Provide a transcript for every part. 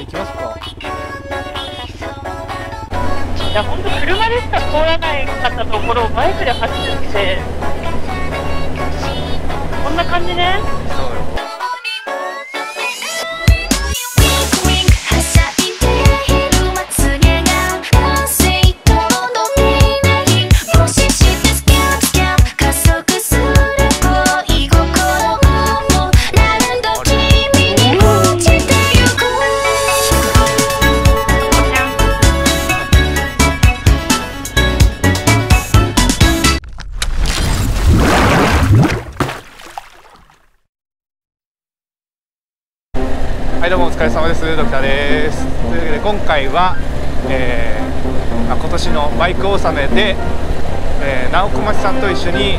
行きますか。いや、本当車でしか通らないかったところをバイクで走ってて、こんな感じね。そうよ。はい、どうもお疲れ様です。ドクターです。というわけで今回は、今年のバイク納めで、直小町さんと一緒に、ツー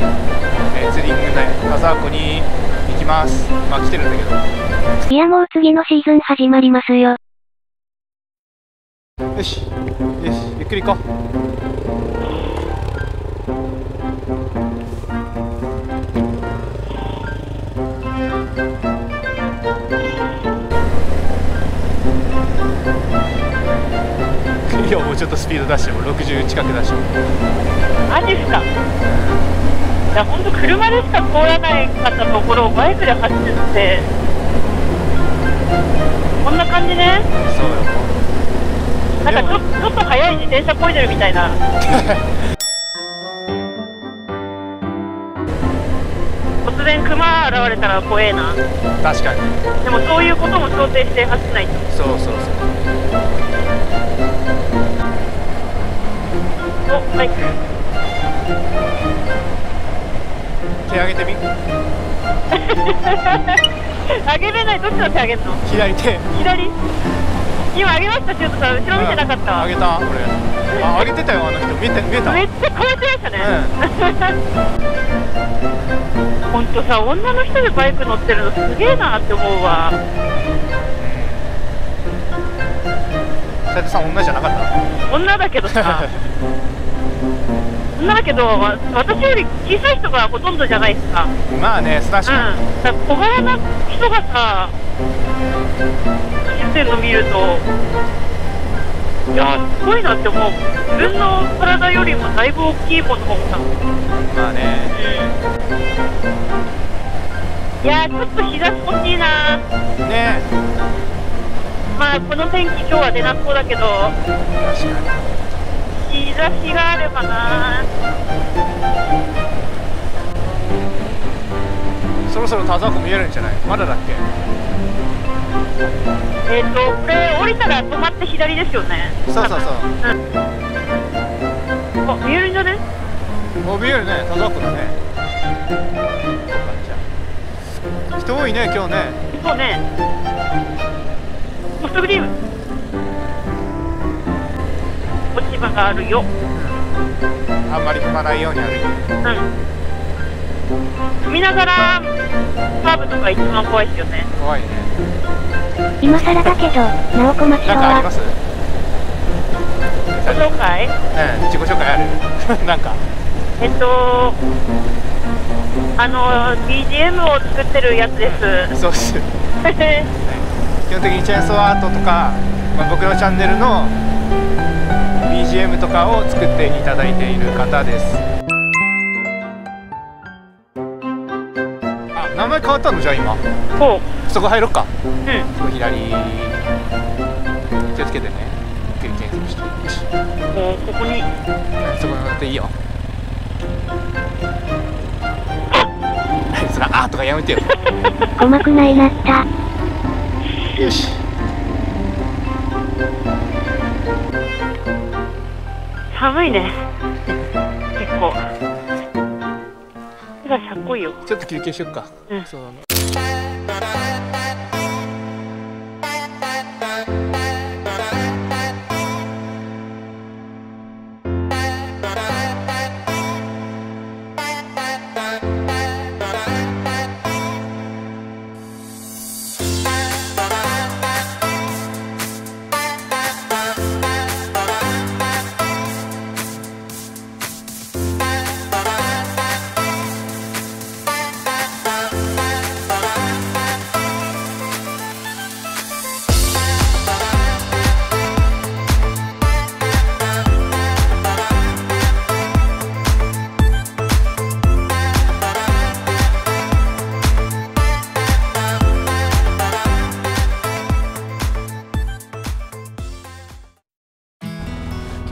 リングで田沢湖に行きます。まあ来てるんだけど、いやもう次のシーズン始まりますよ。よしよし、ゆっくり行こう。今日もうちょっとスピード出しても60近く出してもマジっすか。いや本当車でしか通らないかったところをバイクで走ってて、こんな感じね。そうよ。なんかちょっと速い自転車こいでるみたいな突然クマ現れたら怖えな。確かに。でもそういうことも想定して走ってないと。そうそうそう。お、バイク手上げてみ上げれない。どっちの手上げるの？左手。左。今上げました。ちょっとさ、後ろ見てなかったわ。上げた俺。あ、上げてたよ、あの人。見えた。めっちゃ怖いでしたね、うん、ほんとさ、女の人でバイク乗ってるのすげえなって思うわ。斉藤さん、女じゃなかった？女だけどさだけど、私より小さい人がほとんどじゃないですか。まあね、確かに、うん、だから小柄な人がさ走ってるの見ると、いやすごいなって思う。自分の体よりもだいぶ大きいものもさ。まあね、いやちょっと日差し欲しいなね。まあこの天気今日は出なそうだけど、確かに日差しがあればな。そろそろ田沢湖見えるんじゃない？まだだっけ？これ降りたら止まって左ですよね。そうそうそう。うん、あ、見えるんじゃね？あ、見えるね。田沢湖だね。人多いね今日ね。そうね。ソフトクリーム。落ち葉があるよ。あんまり踏まないように歩いて。うん。踏みながらカーブとか一番怖いですよね。怖いね。今更だけど、直小町さんは。なんかあります？自己紹介？うん、自己紹介ある。なんか。BGM を作ってるやつです。そうです。基本的にチェーンソーアートとか、まあ、僕のチャンネルの。BGM とかを作っていただいている方です。あ、名前変わったのじゃあ今。そう。そこ入ろっか。うん。そこ左。気をつけてね。ゆっくり検索して。よし。ここに。そこに乗っていいよ。そらあーとかやめてよ。うまくないなった。よし。寒いね。結構。手がしゃっこいよ。ちょっと休憩しよっか。うん、そうだね。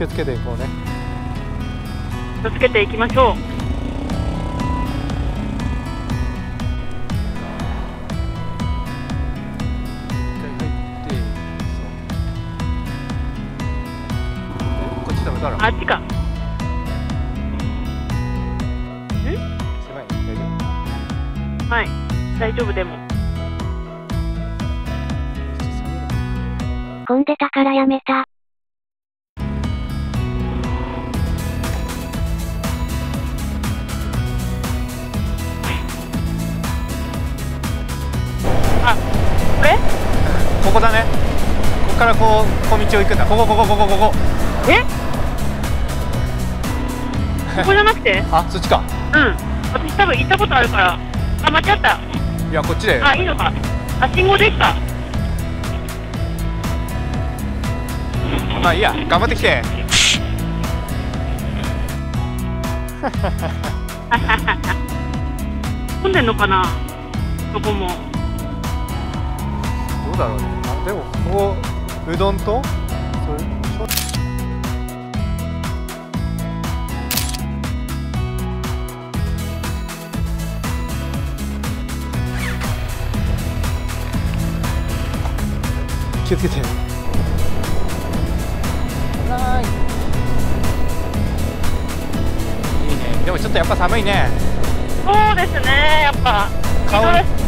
気をつけていこうね。気をつけていきましょう。こっちダメだろ。あっちか。狭い。大丈夫。はい、大丈夫でも。混んでたからやめた。あ、これ？ここだね。ここからこう小道を行くんだ。ここ。え？ここじゃなくて？あ、そっちか。うん。私多分行ったことあるから。あ、間違った。いや、こっちだよ。あ、いいのか。あ、信号できた。まあいいや、頑張ってきて。混んでんのかな、どこも。どうだろうね。あ、でもここうどんとそれ気をつけて。でもちょっとやっぱ寒いね。そうですね、やっぱ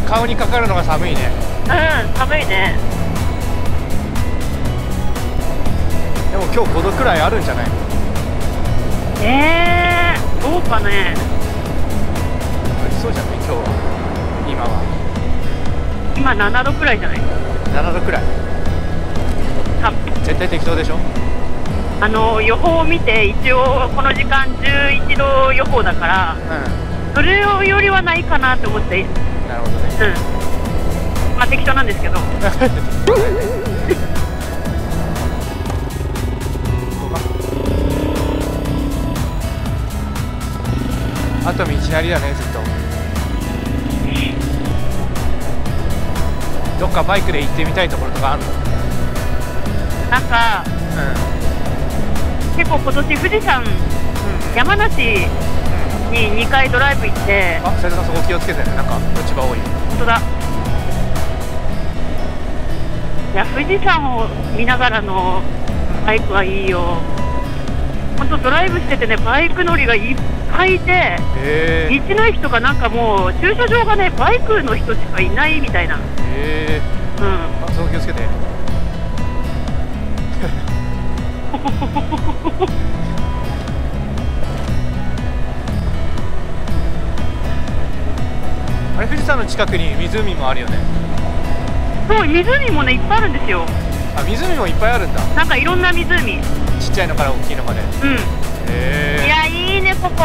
顔にかかるのが寒いね。うん、寒いね。でも今日5度くらいあるんじゃないの？どうかね。ありそうじゃない今日は。今は今7度くらいじゃない？7度くらい。絶対適当でしょ。予報を見て、一応この時間11度予報だから、うん、それよりはないかなと思って。なるほどね、うん、まあ適当なんですけど。あと道なりだね、ずっと。どっかバイクで行ってみたいところとかあるの？なんか、うん、結構今年富士山、山梨に2回ドライブ行って、あ、斉藤さんそこ気をつけてね、なんか落ち葉多い。本当だ。いや、富士山を見ながらのバイクはいいよ。本当ドライブしててね、バイク乗りがいっぱいいて、道の駅とかなんかもう駐車場がね、バイクの人しかいないみたいな。うん。あ、そこ気をつけて。あれ、富士山の近くに湖もあるよね。そう、湖もね、いっぱいあるんですよ。あ、湖もいっぱいあるんだ。なんかいろんな湖。ちっちゃいのから大きいのまで。うん。いや、いいね、ここ。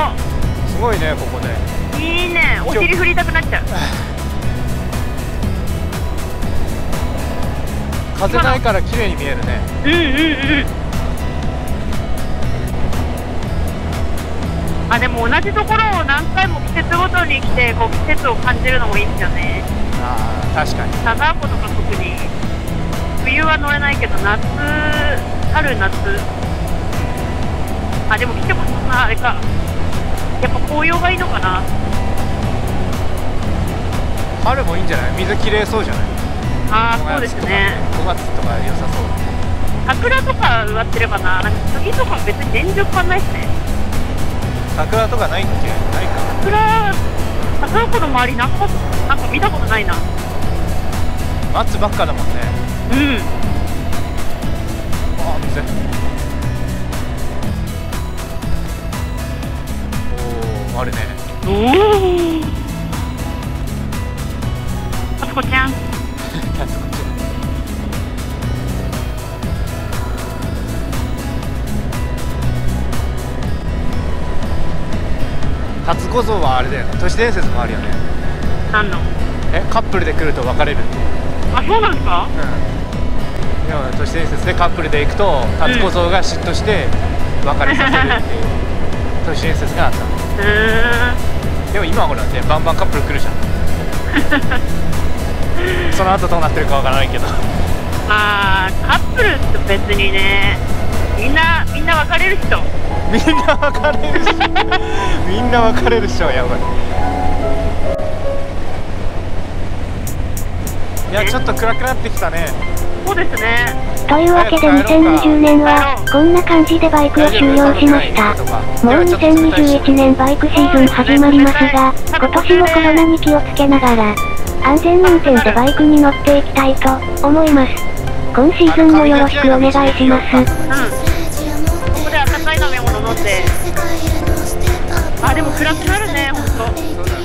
すごいね、ここね。いいね、お尻振りたくなっちゃう。風ないから綺麗に見えるね。うん。あ、でも同じところを何回も季節ごとに来て、こう季節を感じるのもいいですよね。ああ、確かに。田沢湖とか特に冬は乗れないけど、夏、春夏。あ、でも来てもそんなあれか。やっぱ紅葉がいいのかな。春もいいんじゃない？水きれいそうじゃない？ああ、そうですね。5月とか良さそう。桜とか植わってればな。なんか杉とか別に全然変わんないですね。桜とかないっけ？ないか。桜湖の周りなんか見たことないな。松ばっかだもんね。うん。ああ、水。おお、あるね。おお。あつこちゃん。あつこちゃん。初五像はあれだよね、都市伝説もあるよね。何の？え、カップルで来ると別れるって。あ、そうなんですか？うん。でも都市伝説でカップルで行くと初五像が嫉妬して別れさせるっていう、うん、都市伝説があった。でも今はほらね、バンバンカップル来るじゃん。その後どうなってるかわからないけど。ああ、カップルって別にね、みんな別れる人。みんな別れる人はやばい。いや、ちょっと暗くなってきたね。そうですね。というわけで2020年はこんな感じでバイクを終了しました。もう2021年バイクシーズン始まりますが、今年もコロナに気をつけながら安全運転でバイクに乗っていきたいと思います。今シーズンもよろしくお願いします。ここで温かい飲み物飲んで。あ、でも暗くなるね、ほんと。